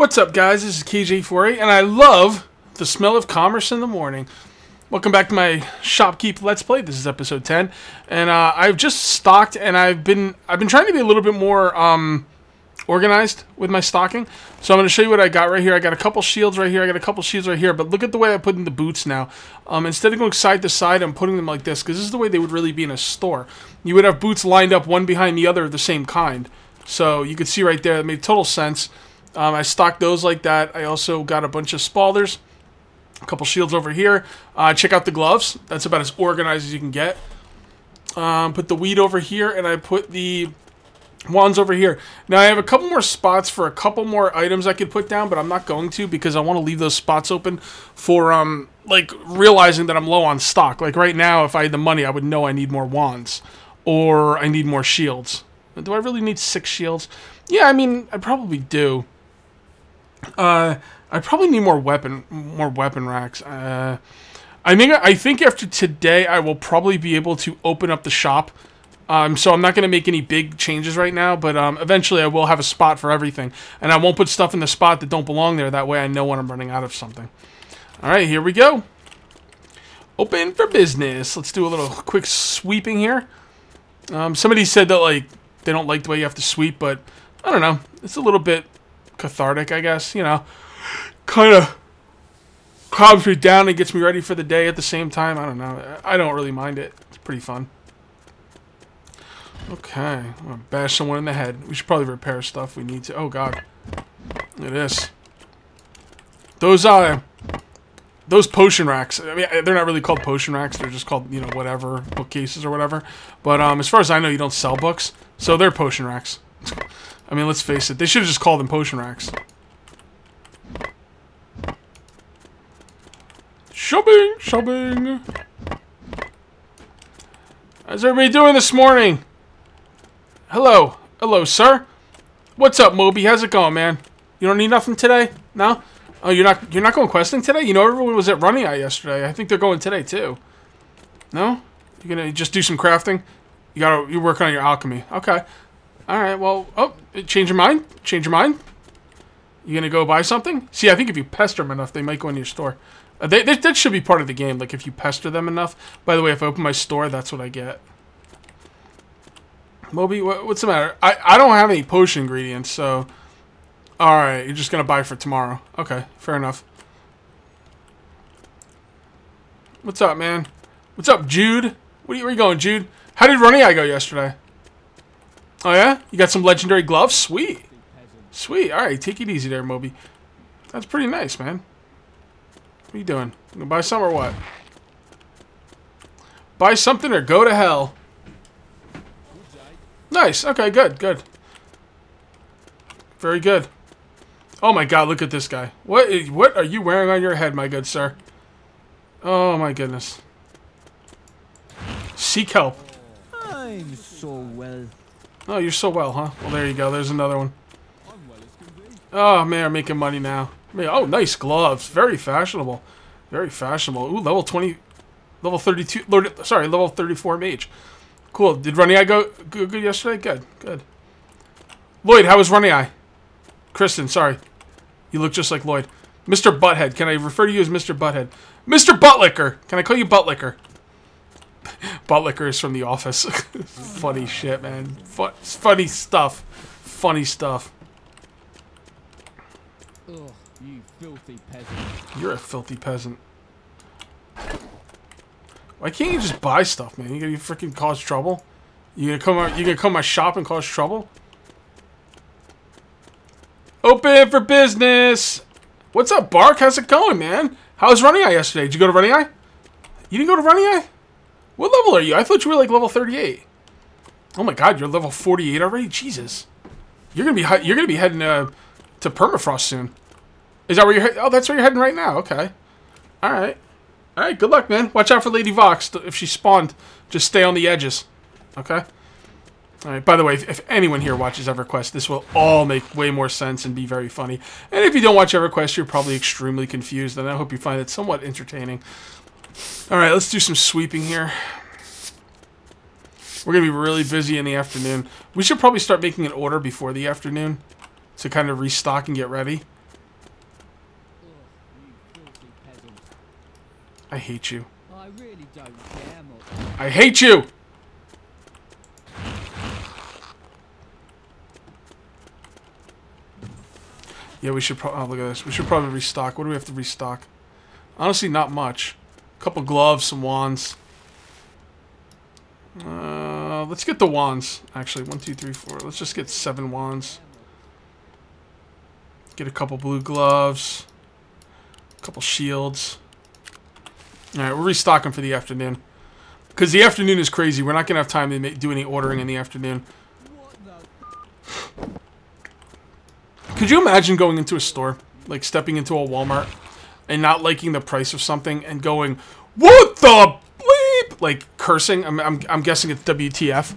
What's up, guys? This is KJ4A, and I love the smell of commerce in the morning. Welcome back to my ShopKeep Let's Play. This is episode 10, and I've just stocked, and I've been trying to be a little bit more organized with my stocking. So I'm going to show you what I got right here. I got a couple shields right here. I got a couple shields right here. But look at the way I put in the boots now. Instead of going side to side, I'm putting them like this because this is the way they would really be in a store. You would have boots lined up one behind the other of the same kind. So you could see right there that made total sense. I stocked those like that. I also got a bunch of spalders, a couple shields over here. Check out the gloves. That's about as organized as you can get. Put the weed over here, and I put the wands over here. Now, I have a couple more spots for a couple more items I could put down, but I'm not going to because I want to leave those spots open for, like, realizing that I'm low on stock. Like, right now, if I had the money, I would know I need more wands or I need more shields. Do I really need 6 shields? Yeah, I mean, I probably do. I probably need more weapon racks. I think after today I will probably be able to open up the shop. So I'm not going to make any big changes right now, but eventually I will have a spot for everything, and I won't put stuff in the spot that don't belong there. That way I know when I'm running out of something. All right, here we go. Open for business. Let's do a little quick sweeping here. Somebody said that like they don't like the way you have to sweep, but I don't know. It's a little bit cathartic, I guess, you know, kind of calms me down and gets me ready for the day at the same time. I don't know. I don't really mind it. It's pretty fun. Okay. I'm going to bash someone in the head. We should probably repair stuff. We need to. Oh, God. Look at this. Those potion racks, I mean, they're not really called potion racks. They're just called, you know, whatever, bookcases or whatever. But as far as I know, you don't sell books, so they're potion racks. I mean, let's face it. They should have just called them potion racks. Shopping! Shopping! How's everybody doing this morning? Hello. Hello, sir. What's up, Moby? How's it going, man? You don't need nothing today? No? Oh, you're not going questing today? You know, everyone was at Runnyeye yesterday. I think they're going today, too. No? You're going to just do some crafting? You're working on your alchemy. Okay. All right, well, oh, change your mind. Change your mind. You going to go buy something? See, I think if you pester them enough, they might go into your store. That should be part of the game, like if you pester them enough. By the way, if I open my store, that's what I get. Moby, what's the matter? I don't have any potion ingredients, so... Alright, you're just going to buy for tomorrow. Okay, fair enough. What's up, man? What's up, Jude? Where are you going, Jude? How did Runnyeye go yesterday? Oh, yeah? You got some legendary gloves? Sweet. Sweet. Alright, take it easy there, Moby. That's pretty nice, man. What are you doing? You going to buy some or what? Buy something or go to hell. Nice. Okay, good, good. Very good. Oh my God, look at this guy. What are you wearing on your head, my good sir? Oh my goodness. Seek help. I'm so well. Oh, you're so well, huh? Well, there you go. There's another one. Oh man, I'm making money now. Oh, nice gloves. Very fashionable. Very fashionable. Ooh, level 20... Level 32... Sorry, level 34 mage. Cool. Did Runnyeye go good yesterday? Good, good. Lloyd, how was Runnyeye? Kristen, sorry. You look just like Lloyd. Mr. Butthead. Can I refer to you as Mr. Butthead? Mr. Buttlicker! Can I call you Buttlicker? Buttlicker is from The Office. Funny shit, man. Funny stuff. Funny stuff. Ugh, you filthy peasant. You're a filthy peasant. Why can't you just buy stuff, man? You gonna freaking cause trouble? You gonna come to my shop and cause trouble? Open for business. What's up, Bark? How's it going, man? How was Runnyeye yesterday? Did you go to Runnyeye? You didn't go to Runnyeye? What level are you? I thought you were like level 38. Oh my God, you're level 48 already. Jesus, you're gonna be heading to Permafrost soon. Is that where you're? Oh, that's where you're heading right now. Okay. All right. Good luck, man. Watch out for Lady Vox. If she spawned, just stay on the edges. Okay. Alright, by the way, if anyone here watches EverQuest, this will all make way more sense and be very funny. And if you don't watch EverQuest, you're probably extremely confused, and I hope you find it somewhat entertaining. Alright, let's do some sweeping here. We're going to be really busy in the afternoon. We should probably start making an order before the afternoon to kind of restock and get ready. I hate you. I really don't care much. I hate you! Yeah, we should probably... Oh, look at this. We should probably restock. What do we have to restock? Honestly, not much. A couple gloves, some wands. Let's get the wands, actually. 1, 2, 3, 4. Let's just get 7 wands. Get a couple blue gloves. A couple shields. Alright, we're restocking for the afternoon. Because the afternoon is crazy. We're not going to have time to do any ordering in the afternoon. Could you imagine going into a store, like stepping into a Walmart, and not liking the price of something, and going, what the bleep? Like, cursing? I'm guessing it's WTF.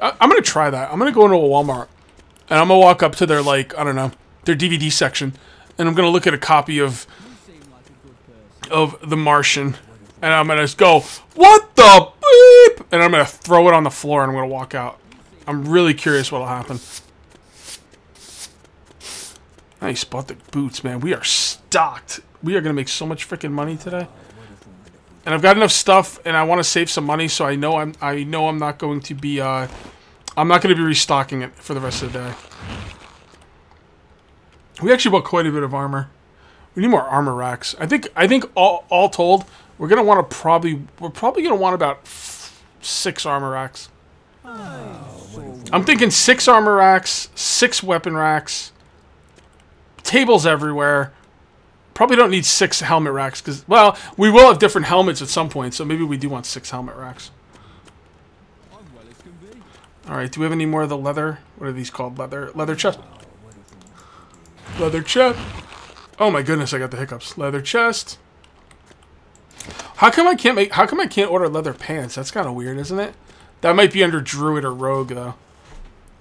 I'm going to try that. I'm going to go into a Walmart, and I'm going to walk up to their, like, I don't know, their DVD section, and I'm going to look at a copy of The Martian, and I'm going to just go, what the bleep? And I'm going to throw it on the floor, and I'm going to walk out. I'm really curious what will happen. Nice, bought the boots, man. We are stocked. We are going to make so much freaking money today. And I've got enough stuff, and I want to save some money, so I know I'm not going to be, I'm not going to be restocking it for the rest of the day. We actually bought quite a bit of armor. We need more armor racks. I think all told, we're going to want to we're probably going to want about 6 armor racks. I'm thinking 6 armor racks, 6 weapon racks. Tables everywhere. Probably don't need 6 helmet racks because, well, we will have different helmets at some point, so maybe we do want 6 helmet racks. Alright, do we have any more of the leather? What are these called? Leather chest. Leather chest. Oh my goodness, I got the hiccups. Leather chest. How come I can't order leather pants? That's kind of weird, isn't it? That might be under Druid or Rogue though.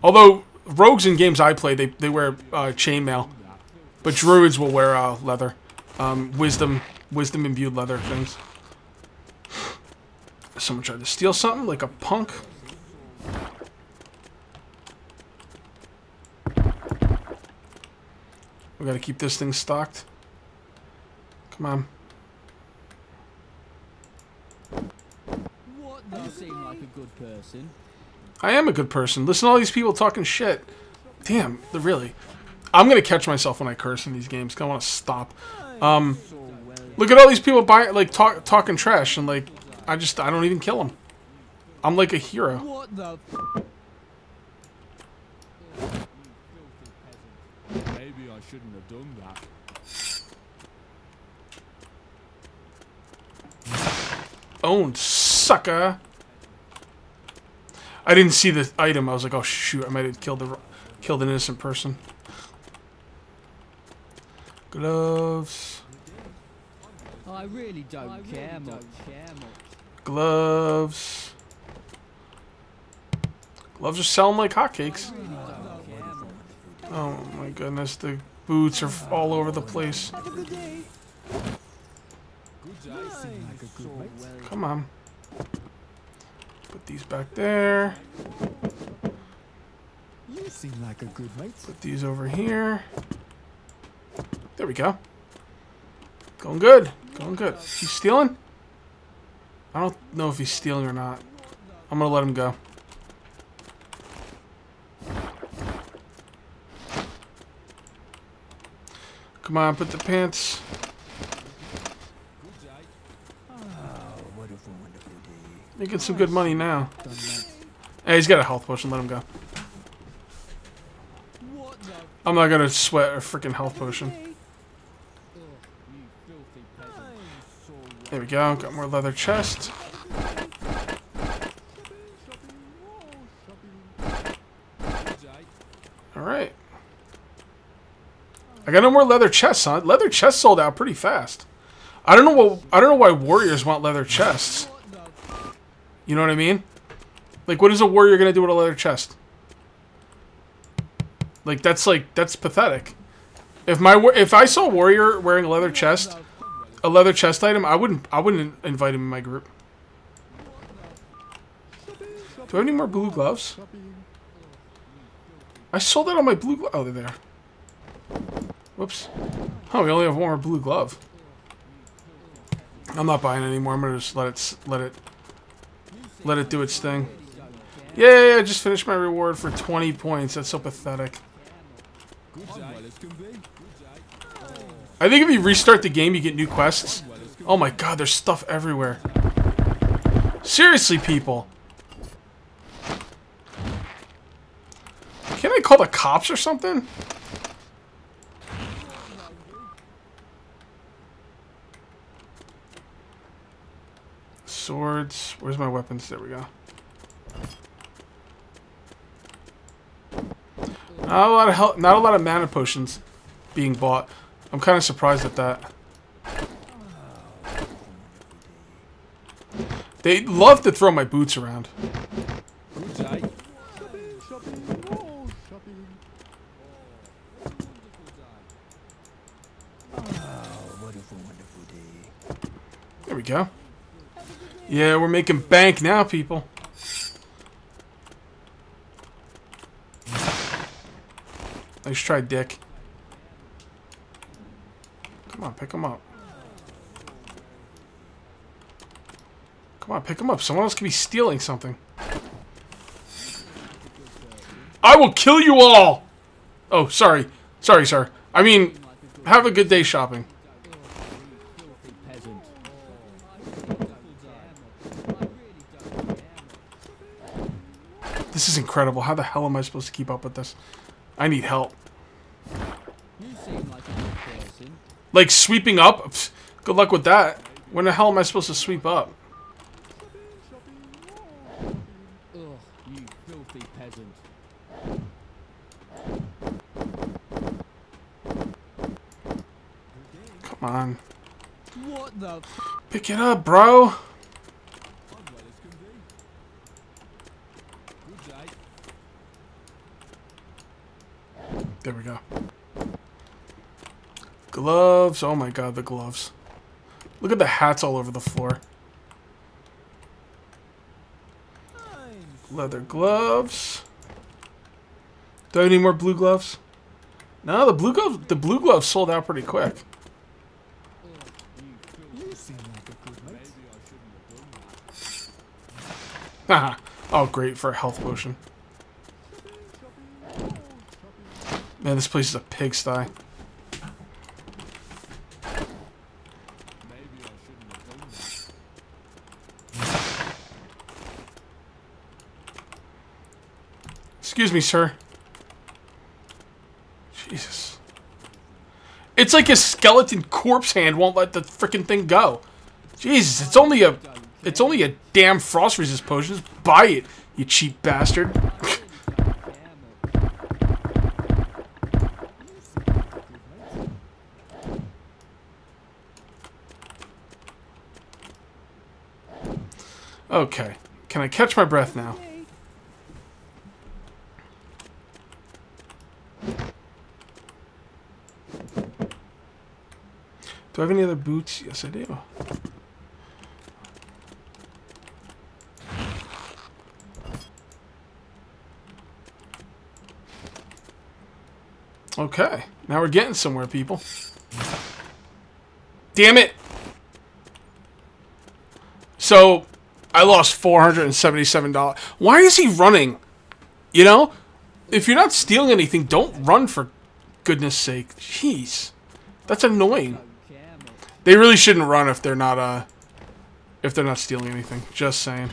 Although Rogues in games I play, they wear chainmail. But Druids will wear leather, wisdom imbued leather things. Someone tried to steal something like a punk. We gotta keep this thing stocked. Come on. What does seem like a good person? I am a good person. Listen to all these people talking shit. Damn, they're really. I'm going to catch myself when I curse in these games because I want to stop. Look at all these people talking trash and like, I don't even kill them. I'm like a hero. What the Maybe I shouldn't have done that. Owned, sucker. I didn't see the item. I was like, oh shoot, I might have killed an innocent person. Gloves. I really don't care much. Gloves. Gloves are selling like hotcakes. Oh my goodness, the boots are all over the place. Come on. Put these back there. Put these over here. There we go. Going good. Going good. He's stealing? I don't know if he's stealing or not. I'm going to let him go. Come on, put the pants. Making some good money now. Hey, he's got a health potion. Let him go. I'm not going to sweat a freaking health potion. There we go, got more leather chest. Alright. I got no more leather chests, huh? Leather chests sold out pretty fast. I don't know why warriors want leather chests. You know what I mean? Like, what is a warrior gonna do with a leather chest? Like, that's pathetic. If I saw a warrior wearing a leather chest, a leather chest item, I wouldn't invite him in my group. Do I have any more blue gloves? I sold out on my blue gloves. Oh, they're there. Whoops. Oh, we only have one more blue glove. I'm not buying it anymore. I'm gonna just let it do its thing. Yay! I just finished my reward for 20 points. That's so pathetic. I think if you restart the game, you get new quests. Oh my god, there's stuff everywhere. Seriously, people. Can I call the cops or something? Swords. Where's my weapons? There we go. Not a lot of help, not a lot of mana potions being bought. I'm kind of surprised at that. They love to throw my boots around. There we go. Yeah, we're making bank now, people. Let's try Dick. Come on, pick him up. Come on, pick him up. Someone else could be stealing something. I will kill you all! Oh, sorry. Sorry, sir. I mean, have a good day shopping. This is incredible. How the hell am I supposed to keep up with this? I need help. Like, sweeping up? Pfft, good luck with that. When the hell am I supposed to sweep up? Come on. Pick it up, bro. There we go. Gloves. Oh my god, the gloves. Look at the hats all over the floor. Leather gloves. Do I need more blue gloves? No, the blue gloves sold out pretty quick. Haha. Oh great, for a health potion. Man, this place is a pigsty. Excuse me, sir. Jesus. It's like his skeleton corpse hand won't let the frickin' thing go. Jesus, it's only a damn frost resist potion. Just buy it, you cheap bastard. Okay, can I catch my breath now? Do I have any other boots? Yes, I do. Okay, now we're getting somewhere, people. Damn it! So... I lost $477. Why is he running? You know? If you're not stealing anything, don't run, for goodness sake. Jeez. That's annoying. They really shouldn't run if they're not stealing anything. Just saying.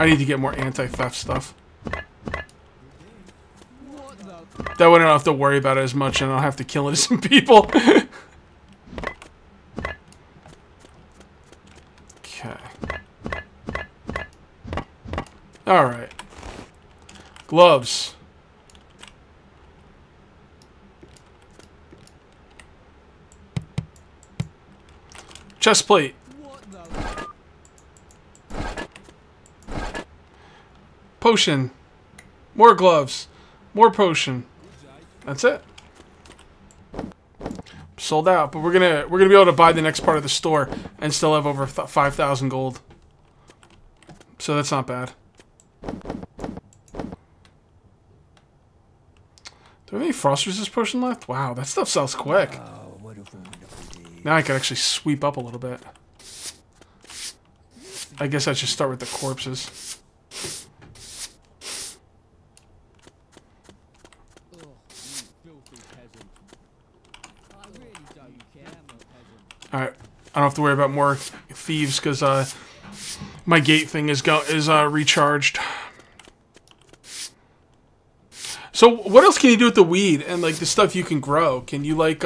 I need to get more anti-theft stuff. That way I don't have to worry about it as much and I don't have to kill innocent people. Okay. Alright. Gloves. Chest plate. Potion. More gloves. More potion. That's it. Sold out, but we're gonna be able to buy the next part of the store and still have over 5,000 gold. So that's not bad. frost resist potion left? Wow, that stuff sells quick. Oh, what a wonderful day. Now I could actually sweep up a little bit. I guess I should start with the corpses. Alright, I don't have to worry about more thieves because my gate thing is recharged. So what else can you do with the weed and like the stuff you can grow? Can you like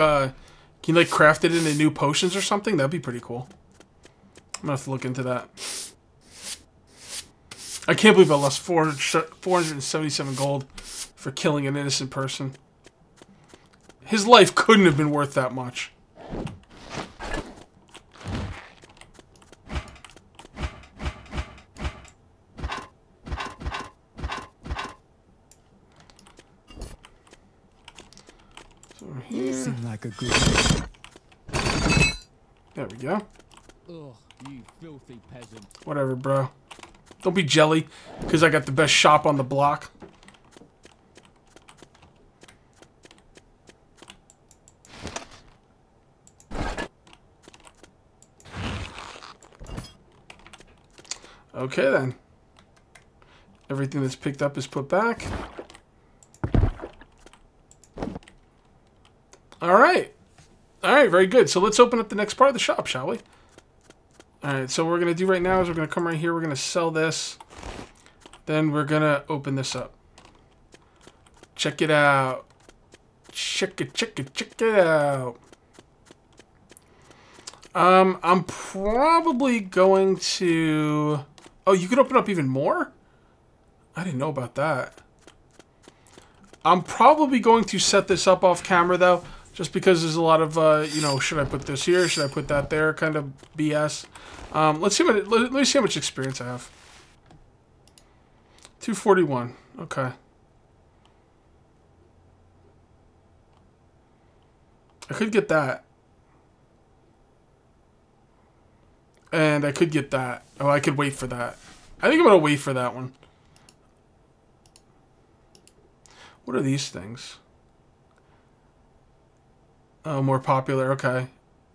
craft it into new potions or something? That'd be pretty cool. I'm gonna have to look into that. I can't believe I lost 477 gold for killing an innocent person. His life couldn't have been worth that much. Like a good there we go. Ugh, you filthy peasant. Whatever, bro. Don't be jelly, because I got the best shop on the block. Okay, then. Everything that's picked up is put back. Alright, very good. So let's open up the next part of the shop, shall we? Alright, so what we're going to do right now is we're going to come right here. We're going to sell this. Then we're going to open this up. Check it out. Check it out. I'm probably going to... Oh, you could open up even more? I didn't know about that. I'm probably going to set this up off camera, though. Just because there's a lot of, you know, should I put this here? Should I put that there? Kind of BS. Let's see what. Let me see how much experience I have. 241. Okay. I could get that. And I could get that. Oh, I could wait for that. I think I'm gonna wait for that one. What are these things? Oh, more popular, okay.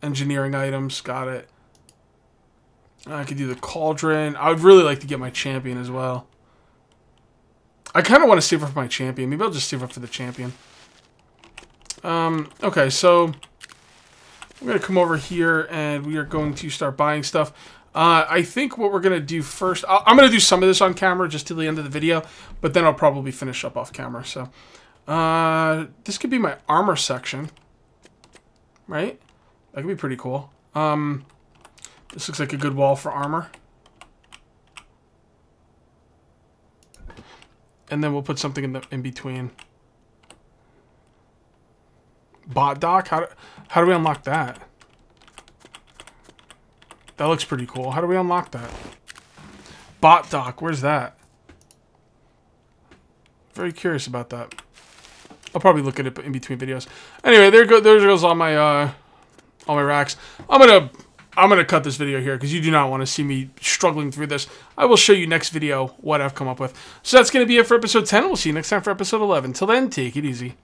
Engineering items, got it. I could do the cauldron. I would really like to get my champion as well. I kind of want to save up for my champion. Maybe I'll just save up for the champion. Okay, so I'm going to come over here and we are going to start buying stuff. I think what we're going to do first... I'm going to do some of this on camera just till the end of the video, but then I'll probably finish up off camera. So this could be my armor section. Right? That could be pretty cool. This looks like a good wall for armor. And then we'll put something in the in-between. Bot dock? How do we unlock that? That looks pretty cool. How do we unlock that? Bot dock, where's that? Very curious about that. I'll probably look at it in between videos. Anyway, there goes all my racks. I'm gonna cut this video here because you do not want to see me struggling through this. I will show you next video what I've come up with. So that's gonna be it for episode 10. We'll see you next time for episode 11. Till then, take it easy.